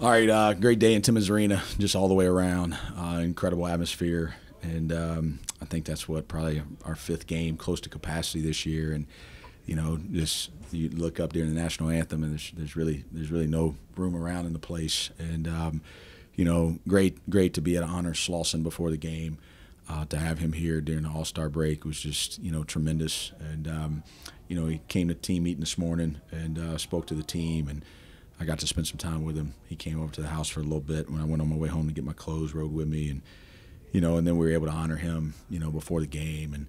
All right, great day in Timmons Arena, just all the way around. Incredible atmosphere, and I think that's what probably our fifth game close to capacity this year. And you know, just you look up during the national anthem, and there's really no room around in the place. And you know, great to be at Honor Slauson before the game. To have him here during the All-Star break was just, you know, tremendous. And you know, he came to team meeting this morning and spoke to the team, and I got to spend some time with him. He came over to the house for a little bit when I went on my way home to get my clothes, rode with me, and you know, and then we were able to honor him, you know, before the game, and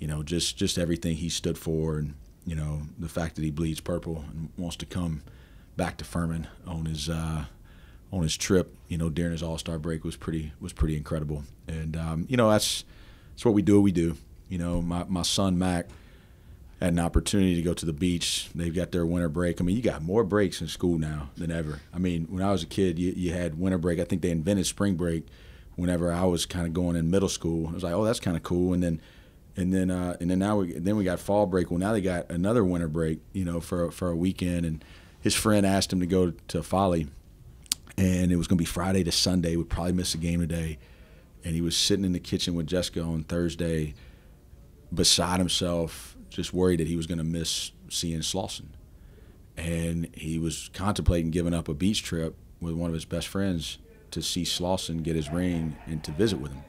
you know, just everything he stood for, and you know, the fact that he bleeds purple and wants to come back to Furman on his trip, you know, during his All-Star break was pretty incredible. And you know, that's what we do. You know, my son Mac had an opportunity to go to the beach. They've got their winter break. I mean, you got more breaks in school now than ever. I mean, when I was a kid, you had winter break. I think they invented spring break whenever I was kind of going in middle school. I was like, oh, that's kind of cool. And then now we got fall break. Well, now they got another winter break, you know, for a weekend. And his friend asked him to go to Folly, and it was going to be Friday to Sunday. We'd probably miss a game today. And he was sitting in the kitchen with Jessica on Thursday, beside himself, just worried that he was going to miss seeing Slauson. And he was contemplating giving up a beach trip with one of his best friends to see Slauson get his ring and to visit with him.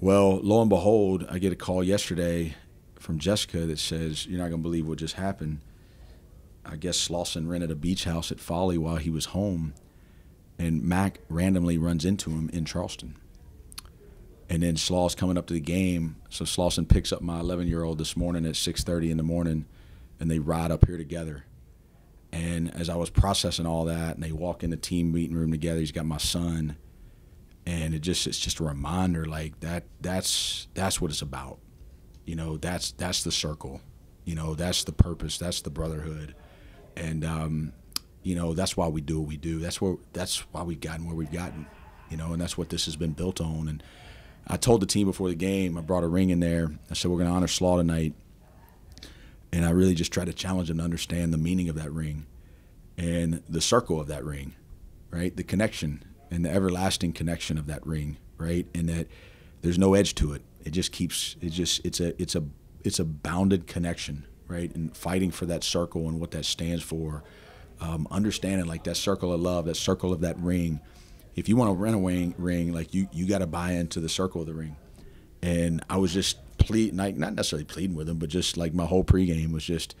Well, lo and behold, I get a call yesterday from Jessica that says, "You're not going to believe what just happened. I guess Slauson rented a beach house at Folly while he was home, and Mac randomly runs into him in Charleston." And then Slaw's coming up to the game, so Slauson picks up my 11-year-old this morning at 6:30 in the morning, and they ride up here together. And as I was processing all that, and they walk in the team meeting room together, he's got my son, and it's just a reminder, like that's what it's about, you know. That's the circle, you know. That's the purpose. That's the brotherhood, and you know, that's why we do what we do. That's why we've gotten where we've gotten, you know. And that's what this has been built on. And I told the team before the game, I brought a ring in there. I said, we're going to honor Slaw tonight. And I really just tried to challenge them to understand the meaning of that ring and the circle of that ring, right? The connection and the everlasting connection of that ring, right? And that there's no edge to it. It just keeps, it's a bounded connection, right? And fighting for that circle and what that stands for, understanding like that circle of love, that circle of that ring. If you want to rent a ring, like you got to buy into the circle of the ring. And I was just pleading, like, not necessarily pleading with them, but just like my whole pregame was just,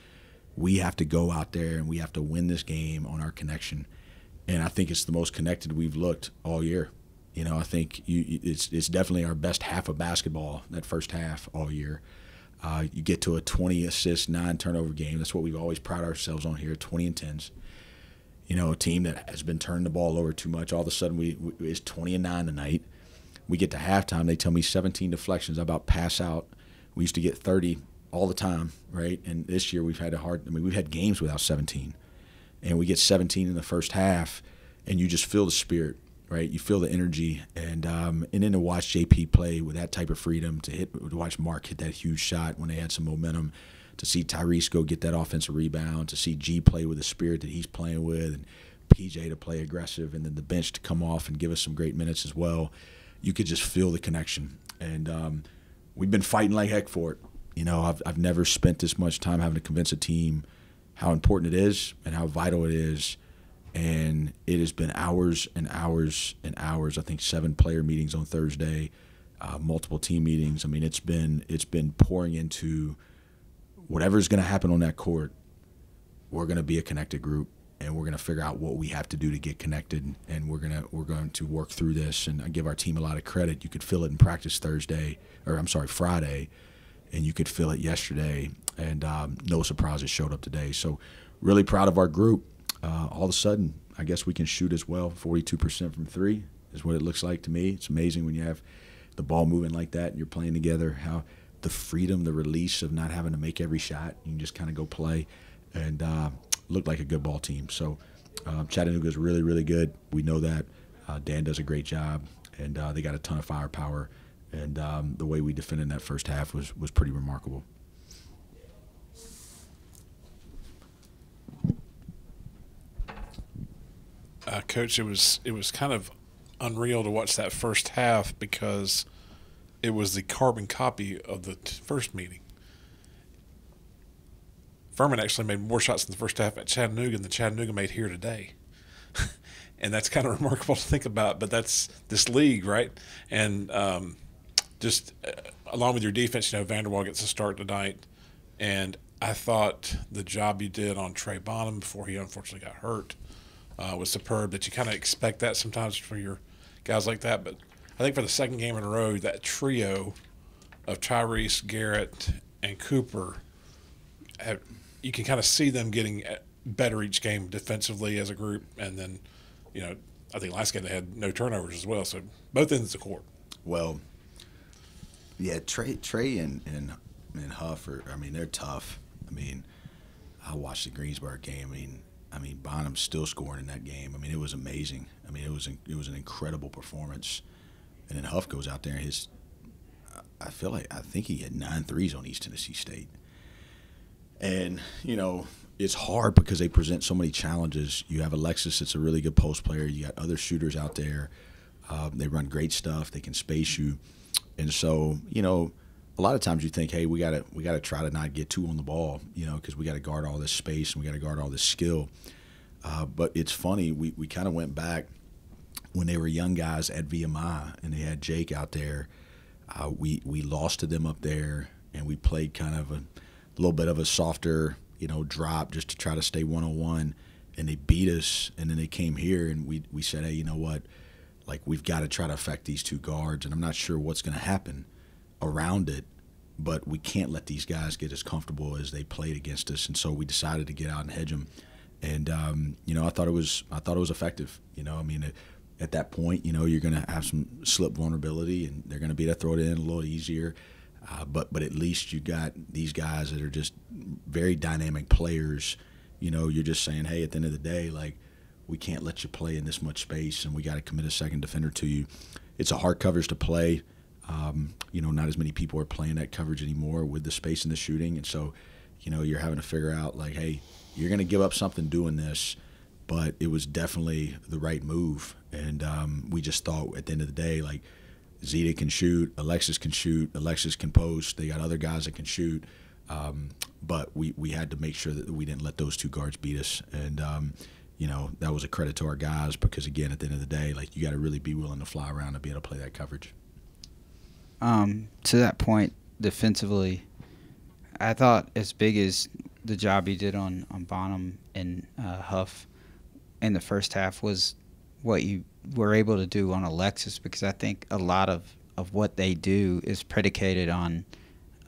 we have to go out there and we have to win this game on our connection. And I think it's the most connected we've looked all year. You know, I think it's definitely our best half of basketball, that first half all year. You get to a 20-assist, 9-turnover game. That's what we've always prided ourselves on here, 20 and 10s. You know, a team that has been turning the ball over too much. All of a sudden, it's 20-9 tonight. We get to halftime. They tell me 17 deflections. I about pass out. We used to get 30 all the time, right? And this year we've had we've had games without 17. And we get 17 in the first half, and you just feel the spirit, right? You feel the energy. And then to watch JP play with that type of freedom, to watch Mark hit that huge shot when they had some momentum, to see Tyrese go get that offensive rebound, to see G play with the spirit that he's playing with, and PJ to play aggressive, and then the bench to come off and give us some great minutes as well. You could just feel the connection. And we've been fighting like heck for it. You know, I've never spent this much time having to convince a team how important it is and how vital it is. And it has been hours and hours and hours. I think 7 player meetings on Thursday, multiple team meetings. I mean, it's been pouring into – whatever's going to happen on that court, we're going to be a connected group, and we're going to figure out what we have to do to get connected, and we're going to work through this. And I give our team a lot of credit. You could feel it in practice Friday, and you could feel it yesterday. And no surprises showed up today. So really proud of our group. All of a sudden, I guess we can shoot as well. 42% from 3 is what it looks like to me. It's amazing when you have the ball moving like that and you're playing together, how – the freedom, the release of not having to make every shot. You can just kind of go play and look like a good ball team. So Chattanooga is really, really good. We know that. Dan does a great job, and they got a ton of firepower. And the way we defended in that first half was pretty remarkable. Coach, it was kind of unreal to watch that first half because it was the carbon copy of the first meeting. Furman actually made more shots in the first half at Chattanooga than Chattanooga made here today. And that's kind of remarkable to think about, but that's this league, right? And just along with your defense, you know, Vanderwaal gets a start tonight. And I thought the job you did on Trey Bonham before he unfortunately got hurt was superb. That you kind of expect that sometimes for your guys like that. But I think for the second game in a row, that trio of Tyrese, Garrett, and Cooper, you can kind of see them getting better each game defensively as a group. And then, you know, I think last game they had no turnovers as well. So both ends of the court. Well, yeah, Trey and Huff are, I mean, they're tough. I mean, I watched the Greensboro game. I mean, Bonham's still scoring in that game. I mean, it was amazing. I mean, it was an incredible performance. And then Huff goes out there and his, I think he had 9 threes on East Tennessee State. And, you know, it's hard because they present so many challenges. You have Alexis that's a really good post player. You got other shooters out there. They run great stuff. They can space you. And so, you know, a lot of times you think, hey, we gotta try to not get too on the ball, you know, because we gotta guard all this space and we gotta guard all this skill. But it's funny, we kind of went back when they were young guys at VMI and they had Jake out there. We lost to them up there and we played kind of a little bit of a softer, you know, drop just to try to stay one-on-one, and they beat us. And then they came here and we said, hey, you know what, like we've got to try to affect these two guards, and I'm not sure what's going to happen around it, but we can't let these guys get as comfortable as they played against us. And so we decided to get out and hedge them. And you know, I thought it was effective. You know, I mean, at that point, you know, you're going to have some slip vulnerability, and they're going to be able to throw it in a little easier. But at least you got these guys that are just very dynamic players. You know, you're just saying, hey, at the end of the day, like, we can't let you play in this much space, and we got to commit a second defender to you. It's a hard coverage to play. You know, not as many people are playing that coverage anymore with the space and the shooting. And so, you know, you're having to figure out, like, hey, you're going to give up something doing this, but it was definitely the right move. And we just thought at the end of the day, like, Zeta can shoot, Alexis can post, they got other guys that can shoot. But we had to make sure that we didn't let those two guards beat us. And, you know, that was a credit to our guys because, again, at the end of the day, like, you got to really be willing to fly around and be able to play that coverage. To that point, defensively, I thought as big as the job he did on Bonham and Huff in the first half was what you were able to do on Alexis, because I think a lot of what they do is predicated on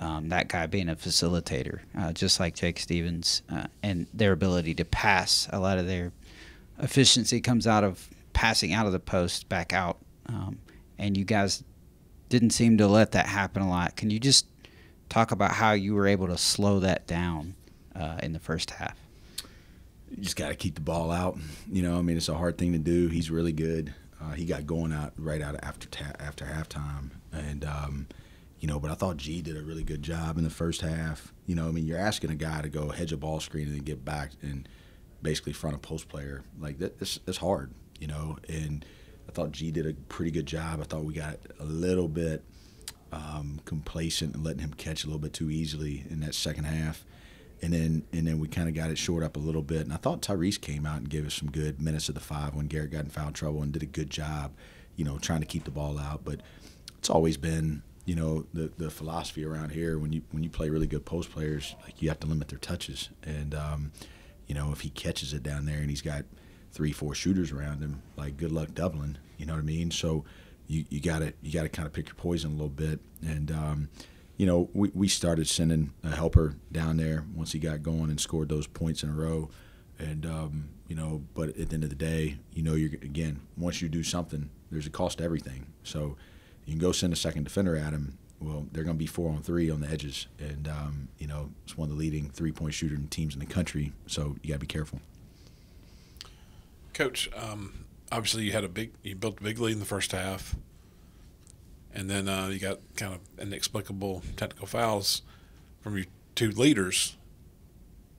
that guy being a facilitator, just like Jake Stevens, and their ability to pass. A lot of their efficiency comes out of passing out of the post back out, and you guys – didn't seem to let that happen a lot. Can you just talk about how you were able to slow that down in the first half? You just got to keep the ball out. You know, I mean, it's a hard thing to do. He's really good. He got going out right out after halftime, and you know, but I thought G did a really good job in the first half. You know, I mean, you're asking a guy to go hedge a ball screen and then get back and basically front a post player like that. It's hard, you know, and I thought G did a pretty good job. I thought we got a little bit complacent and letting him catch a little bit too easily in that second half. And then we kind of got it short up a little bit. And I thought Tyrese came out and gave us some good minutes of the five when Garrett got in foul trouble and did a good job, you know, trying to keep the ball out. But it's always been, you know, the philosophy around here when you play really good post players, like, you have to limit their touches. And, you know, if he catches it down there and he's got – 3, 4 shooters around him, like, good luck doubling, you know what I mean? So you gotta kind of pick your poison a little bit. And you know, we started sending a helper down there once he got going and scored those points in a row. And you know, but at the end of the day, you know, you're, again, once you do something, there's a cost to everything. So you can go send a second defender at him, well, they're gonna be 4-on-3 on the edges, and you know, it's one of the leading three-point shooter teams in the country, so you gotta be careful. Coach, obviously you built a big lead in the first half, and then you got kind of inexplicable technical fouls from your two leaders,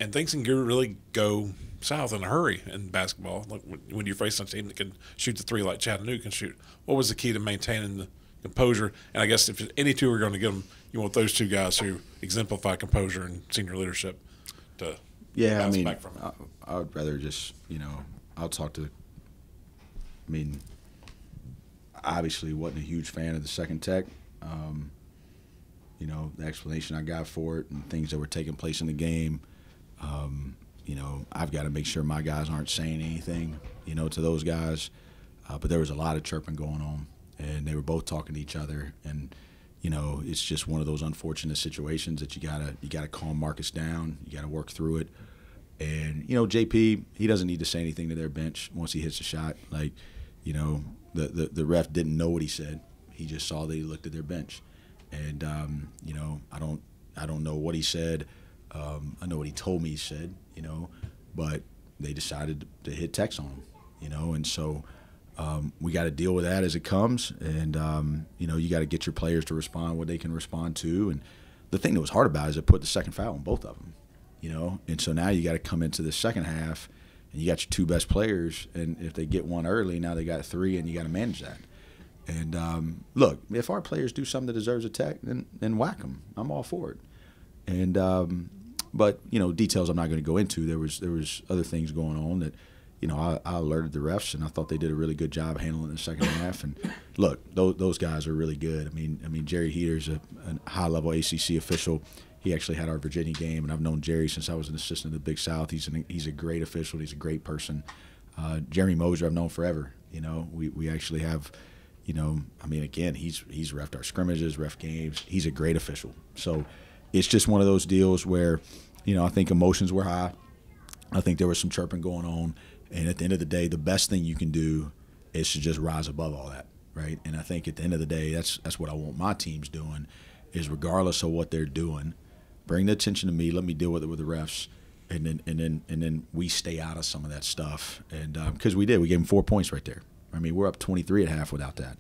And things can really go south in a hurry in basketball. Like when you're facing a team that can shoot the three like Chattanooga can shoot, what was the key to maintaining the composure? And I guess if any two are going to get them, you want those two guys who exemplify composure and senior leadership to bounce back from it. I would rather just, I'll talk to – obviously wasn't a huge fan of the second tech. The explanation I got for it and things that were taking place in the game, I've got to make sure my guys aren't saying anything, to those guys. But there was a lot of chirping going on, and they were both talking to each other. And, it's just one of those unfortunate situations that you gotta calm Marcus down. You got to work through it. And, JP, he doesn't need to say anything to their bench once he hits a shot. Like, the ref didn't know what he said. He just saw that he looked at their bench. And, I don't know what he said. I know what he told me he said, but they decided to hit techs on him, and so we got to deal with that as it comes. And, you got to get your players to respond what they can respond to. And the thing that was hard about it is it put the second foul on both of them, And so now you got to come into the second half and you got your two best players. And if they get one early, now they got three and you got to manage that. And, look, if our players do something that deserves a tech, then whack them. I'm all for it. And but details I'm not going to go into. There was other things going on that I alerted the refs, and I thought they did a really good job handling the second half. And look, those guys are really good. I mean Jerry Heater's a high level ACC official. He actually had our Virginia game, and I've known Jerry since I was an assistant in the Big South. He's a great official. He's a great person. Jeremy Moser I've known forever. We actually have. Again, he's reffed our scrimmages, ref games. He's a great official. So. It's just one of those deals where, I think emotions were high. I think there was some chirping going on. And at the end of the day, the best thing you can do is to just rise above all that, right? And I think at the end of the day, that's what I want my teams doing is regardless of what they're doing, bring the attention to me, let me deal with it with the refs, and then we stay out of some of that stuff. And because we gave them 4 points right there. We're up 23 at half without that.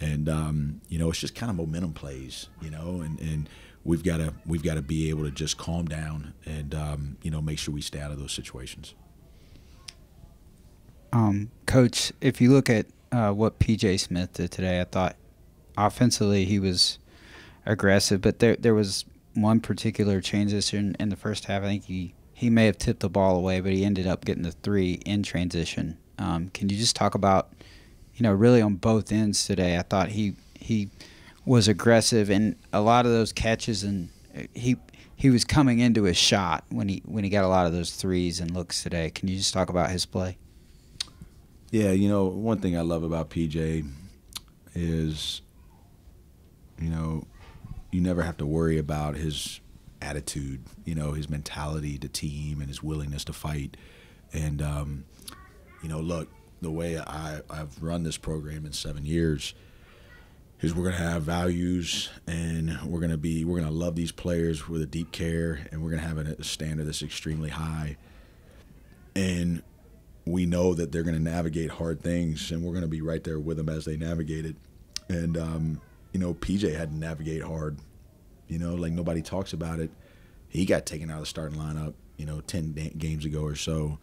And, it's just kind of momentum plays, and we've got to be able to just calm down and, make sure we stay out of those situations. Coach, if you look at what PJ Smith did today, I thought offensively he was aggressive, but there was one particular transition in the first half. I think he may have tipped the ball away, but he ended up getting the three in transition. Can you just talk about – really on both ends today, I thought he was aggressive, and a lot of those catches, and he was coming into his shot when he got a lot of those threes and looks today. Can you just talk about his play? Yeah, one thing I love about PJ is, you never have to worry about his attitude, his mentality to team and his willingness to fight. And, look, the way I've run this program in 7 years is we're gonna have values, and we're gonna love these players with a deep care, and we're gonna have a standard that's extremely high. And we know that they're gonna navigate hard things, and we're gonna be right there with them as they navigate it. And PJ had to navigate hard. Like nobody talks about it. He got taken out of the starting lineup, 10 games ago or so,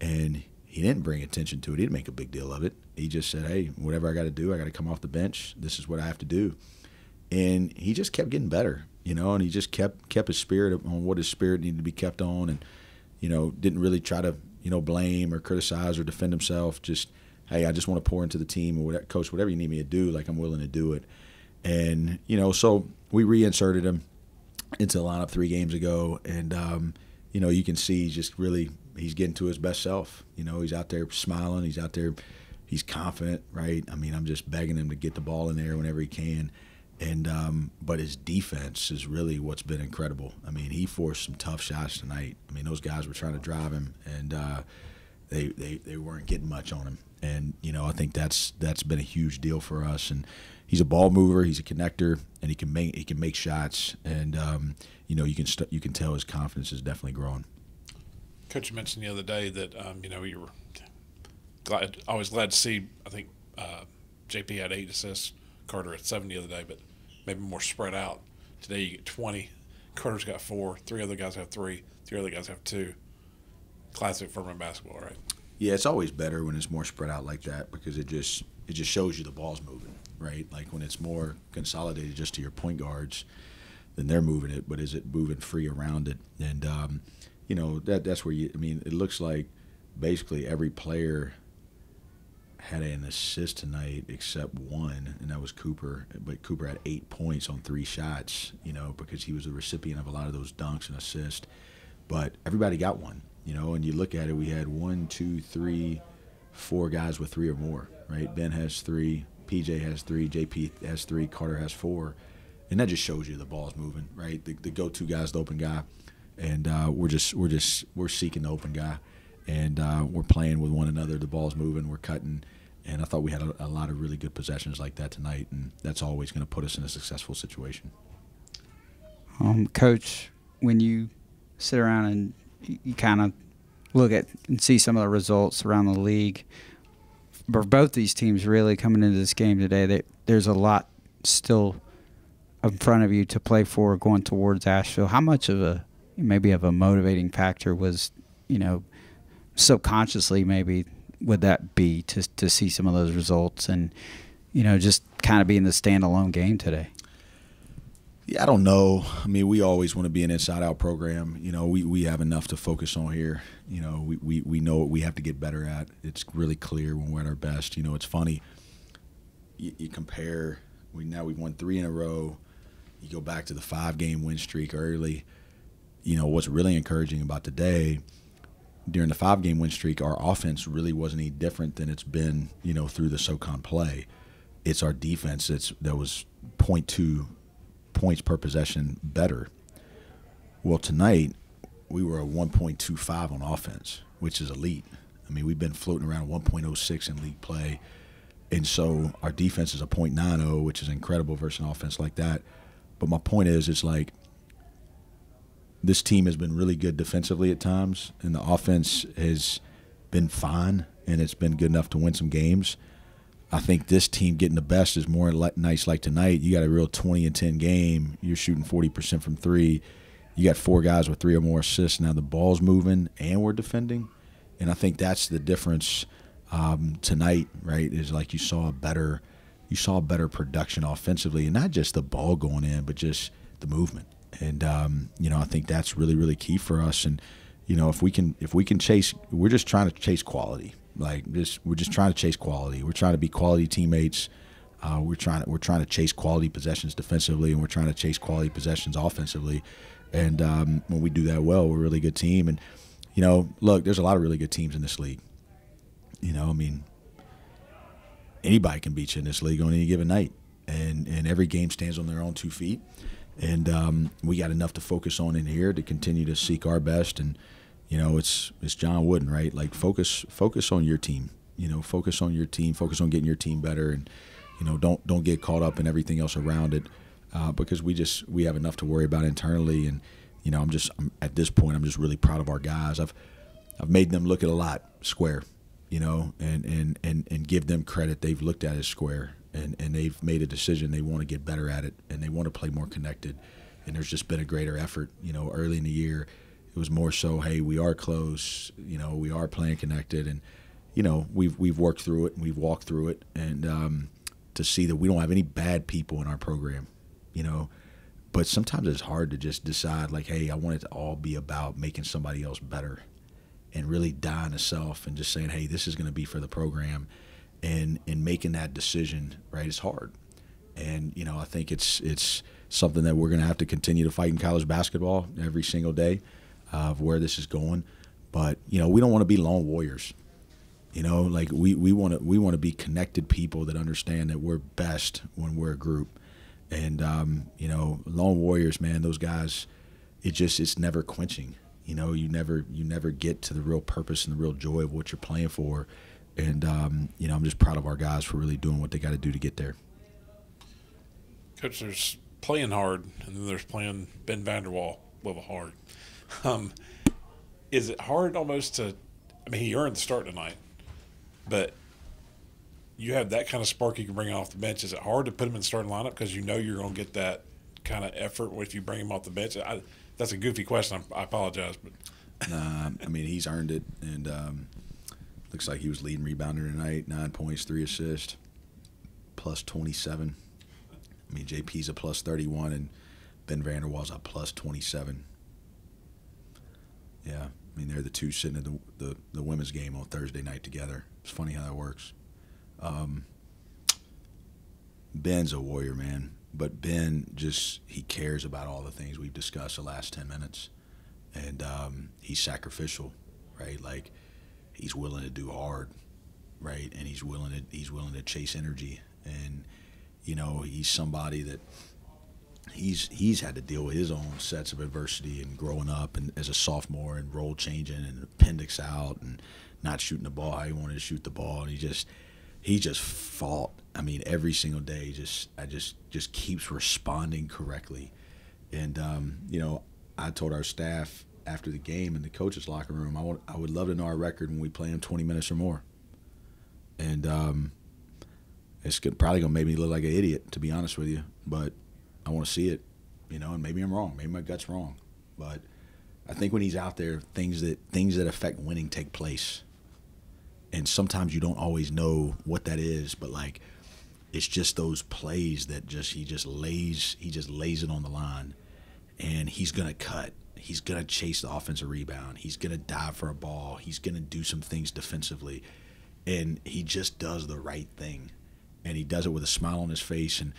and he didn't bring attention to it. He didn't make a big deal of it. He just said, hey, whatever I got to do, I got to come off the bench. This is what I have to do. And he just kept getting better, and he just kept his spirit on what his spirit needed to be kept on, and, didn't really try to, blame or criticize or defend himself. Just, hey, I just want to pour into the team, or whatever, coach, whatever you need me to do, like I'm willing to do it. And, so we reinserted him into the lineup 3 games ago, and, you can see he's just really – he's getting to his best self. He's out there smiling. He's out there. He's confident, right? I'm just begging him to get the ball in there whenever he can. And but his defense is really what's been incredible. He forced some tough shots tonight. Those guys were trying to drive him, and they weren't getting much on him. And, I think that's been a huge deal for us. And he's a ball mover. He's a connector, and he can make shots. And, you can tell his confidence is definitely growing. Coach, you mentioned the other day that, you were always glad to see, I think, JP had 8 assists, Carter had 7 the other day, but maybe more spread out. Today you get 20. Carter's got 4. 3 other guys have 3. The other guys have two. Classic Furman basketball, right? Yeah, it's always better when it's more spread out like that because it just shows you the ball's moving, right? Like when it's more consolidated just to your point guards, then they're moving it, but is it moving free around it? And, you know, that's where you – I mean, it looks like basically every player had an assist tonight except one, and that was Cooper. But Cooper had 8 points on 3 shots, you know, because he was the recipient of a lot of those dunks and assists. But everybody got one, you know, and you look at it, we had 4 guys with 3 or more, right? Ben has 3, PJ has 3, JP has 3, Carter has 4. And that just shows you the ball's moving, right? The go-to guy's the open guy, and we're seeking the open guy, and we're playing with one another. The ball's moving, we're cutting, and I thought we had a lot of really good possessions like that tonight, and that's always going to put us in a successful situation. Coach, when you sit around and you kind of look at and see some of the results around the league, for both these teams really coming into this game today, there's a lot still in front of you to play for going towards Asheville. How much of a motivating factor was, you know, subconsciously maybe would that be to see some of those results and, you know, just kind of be in the standalone game today? Yeah, I don't know. I mean, we always want to be an inside-out program. You know, we have enough to focus on here. You know, we know what we have to get better at. It's really clear when we're at our best. You know, it's funny. You compare. Now we've won 3 in a row. You go back to the 5-game win streak early. You know, what's really encouraging about today, during the 5-game win streak, our offense really wasn't any different than it's been, you know, through the SOCON play. It's our defense that was 0.2 points per possession better. Well, tonight we were a 1.25 on offense, which is elite. I mean, we've been floating around 1.06 in league play. And so our defense is a 0.90, which is incredible versus an offense like that. But my point is, it's like this team has been really good defensively at times, and the offense has been fine, and it's been good enough to win some games. I think this team getting the best is more nights like tonight. You got a real 20-and-10 game. You're shooting 40% from 3. You got 4 guys with 3 or more assists. Now the ball's moving, and we're defending. And I think that's the difference tonight, right, is like you saw a better production offensively, and not just the ball going in, but just the movement. And you know, I think that's really, really key for us. And you know, if we can chase, we're just trying to chase quality. Like this, we're just trying to chase quality. We're trying to be quality teammates. We're trying to chase quality possessions defensively, and we're trying to chase quality possessions offensively. And when we do that well, we're a really good team. And you know, look, there's a lot of really good teams in this league. You know, I mean, anybody can beat you in this league on any given night, and every game stands on their own 2 feet. And we got enough to focus on in here to continue to seek our best. And you know, it's John Wooden, right? Like focus on your team. You know, focus on your team. Focus on getting your team better, and you know, don't get caught up in everything else around it, because we have enough to worry about internally. And you know, I'm at this point, I'm just really proud of our guys. I've made them look at a lot square. You know, and give them credit. They've looked at it square, and they've made a decision. They want to get better at it, and they want to play more connected. And there's just been a greater effort. You know, early in the year, it was more so, hey, we are close. You know, we are playing connected, and you know, we've worked through it and we've walked through it, and to see that we don't have any bad people in our program. You know, but sometimes it's hard to just decide like, hey, I want it to all be about making somebody else better, and really dying to self and just saying, hey, this is going to be for the program, and making that decision, right, is hard. And, you know, I think it's something that we're going to have to continue to fight in college basketball every single day of where this is going. But, you know, we don't want to be lone warriors. You know, like we want to be connected people that understand that we're best when we're a group. And, you know, lone warriors, man, those guys, it's never quenching. You know, you never get to the real purpose and the real joy of what you're playing for. And, you know, I'm just proud of our guys for really doing what they got to do to get there. Coach, there's playing hard, and then there's playing Ben Vanderwaal level hard. Is it hard almost to – I mean, he earned the start tonight, but you have that kind of spark you can bring off the bench. Is it hard to put him in the starting lineup because you know you're going to get that kind of effort if you bring him off the bench? I That's a goofy question. I apologize, but nah, I mean, he's earned it, and looks like he was leading rebounder tonight. 9 points, 3 assists, plus 27. I mean, JP's a plus 31, and Ben Vanderwaal's a plus 27. Yeah, I mean, they're the two sitting at the women's game on Thursday night together. It's funny how that works. Ben's a warrior, man. But Ben just, he cares about all the things we've discussed the last 10 minutes. And he's sacrificial, right? Like, he's willing to do hard, right? And he's willing to chase energy. And, you know, he's somebody that he's had to deal with his own sets of adversity and growing up and as a sophomore and role changing and appendix out and not shooting the ball how he wanted to shoot the ball. And he just fought. I mean, every single day, just keeps responding correctly. And you know, I told our staff after the game in the coaches' locker room, I would love to know our record when we play him 20 minutes or more. And probably gonna make me look like an idiot, to be honest with you. But I want to see it, you know. And maybe I'm wrong. Maybe my gut's wrong. But I think when he's out there, things that affect winning take place. And sometimes you don't always know what that is, but like, it's just those plays that he just lays it on the line, and he's gonna cut. He's gonna chase the offensive rebound. He's gonna dive for a ball. He's gonna do some things defensively, and he just does the right thing, and he does it with a smile on his face. And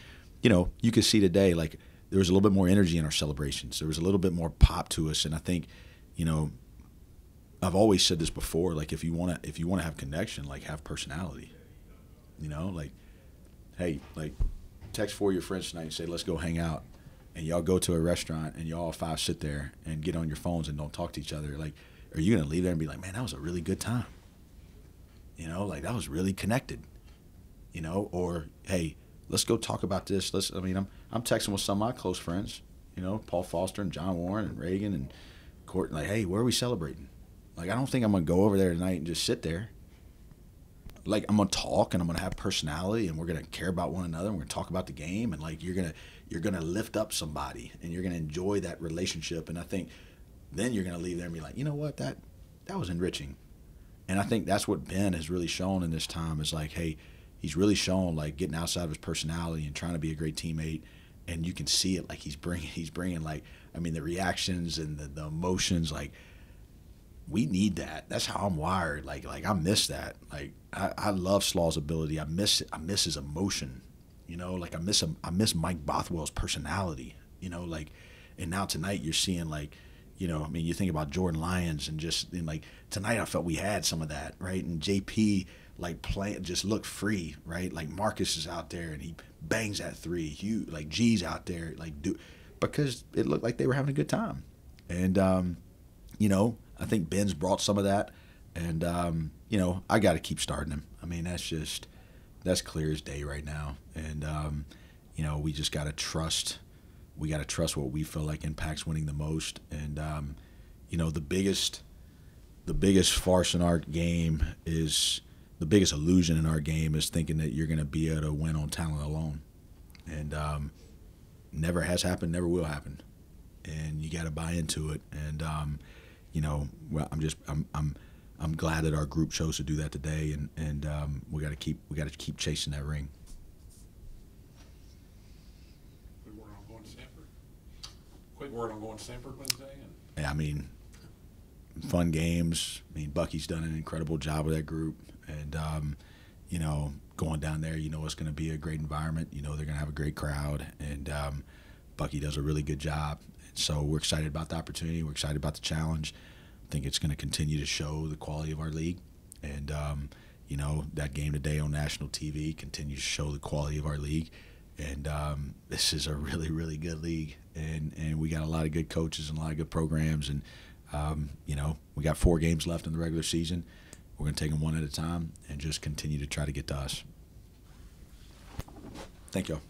you know, you could see today, like, there was a little bit more energy in our celebrations. There was a little bit more pop to us, and I think, you know, I've always said this before, like, if you wanna have connection, like, have personality. You know, like, hey, like, text 4 of your friends tonight and say, let's go hang out, and y'all go to a restaurant and y'all 5 sit there and get on your phones and don't talk to each other. Like, are you gonna leave there and be like, man, that was a really good time? You know, like, that was really connected. You know, or hey, let's go talk about this. I'm texting with some of my close friends, you know, Paul Foster and John Warren and Reagan and Court, like, hey, where are we celebrating? Like, I don't think I'm going to go over there tonight and just sit there. Like, I'm going to talk, and I'm going to have personality, and we're going to care about one another, and we're going to talk about the game, and, like, you're going to lift up somebody, and you're going to enjoy that relationship. And I think then you're going to leave there and be like, you know what, that was enriching. And I think that's what Ben has really shown in this time is, like, hey, he's really shown, like, getting outside of his personality and trying to be a great teammate. And you can see it, like, he's bringing, like, I mean, the reactions and the emotions, like, we need that. That's how I'm wired. Like I miss that. Like, I love Slaw's ability. I miss his emotion. You know, like, I miss Mike Bothwell's personality. You know, like, and now tonight you're seeing, like, you know, I mean, you think about Jordan Lyons and like, tonight I felt we had some of that, right? And JP, like, just looked free, right? Like, Marcus is out there and he bangs that 3. Hugh, like, G's out there, like, because it looked like they were having a good time. And you know, I think Ben's brought some of that, and, you know, I got to keep starting him. I mean, that's clear as day right now. And, you know, we just got to trust. We got to trust what we feel like impacts winning the most. And, you know, the biggest farce in our game is the biggest illusion in our game is thinking that you're going to be able to win on talent alone. And never has happened, never will happen. And you got to buy into it. And, you know, I'm glad that our group chose to do that today, and we got to keep chasing that ring. Quick word on going to Stanford Wednesday. And yeah, I mean, fun games. I mean, Bucky's done an incredible job with that group, and you know, going down there, you know, it's going to be a great environment. You know, they're going to have a great crowd, and Bucky does a really good job. So we're excited about the opportunity. We're excited about the challenge. I think it's going to continue to show the quality of our league. And, you know, that game today on national TV continues to show the quality of our league. And this is a really, really good league. And we got a lot of good coaches and a lot of good programs. And, you know, we got 4 games left in the regular season. We're going to take them one at a time and just continue to try to get to us. Thank you all.